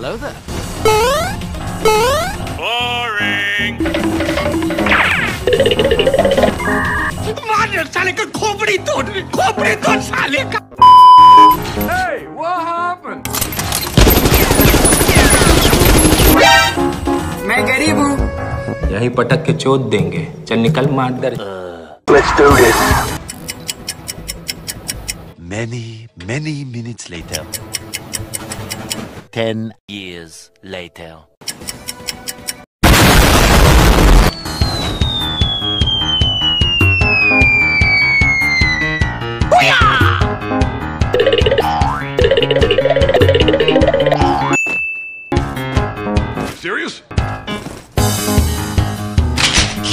Hello there. Boring. Hey, what happened? मैं गरीब हूँ. यही पटक के चोट देंगे. चल निकल Mardar. Let's do this. Many minutes later. 10 years later. Serious?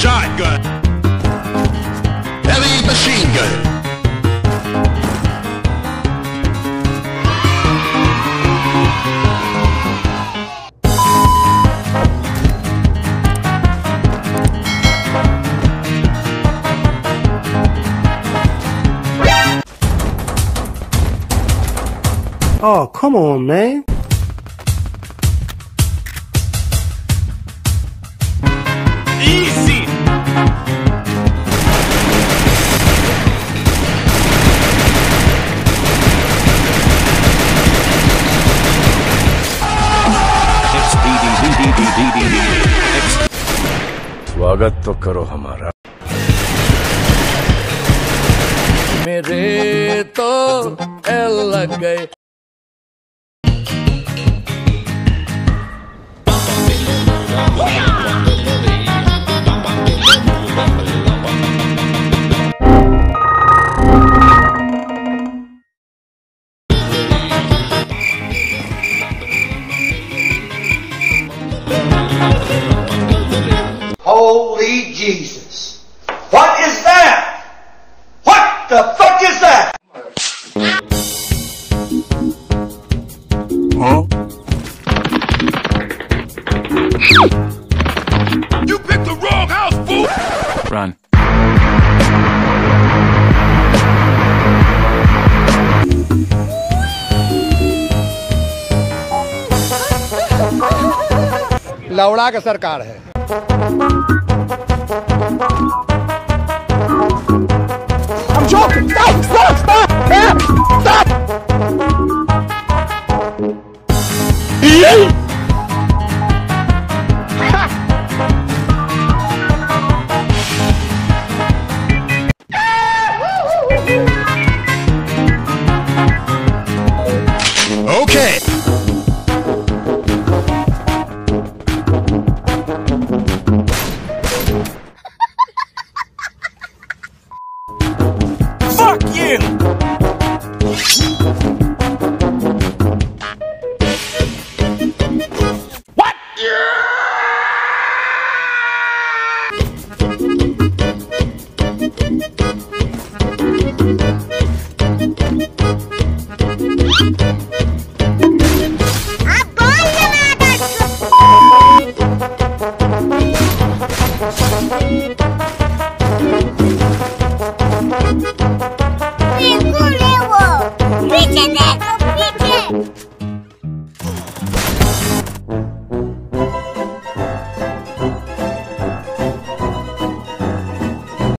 Shotgun. Heavy machine gun. Oh, come on, man. Easy. स्वागत तो करो हमारा. मेरे तो एल लग गए. Holy Jesus. What is that? What the fuck is that? Huh? You picked the wrong house, fool! Run. लौड़ा का सरकार है. I'm joking! Stop! Stop! Stop! Man! Stop!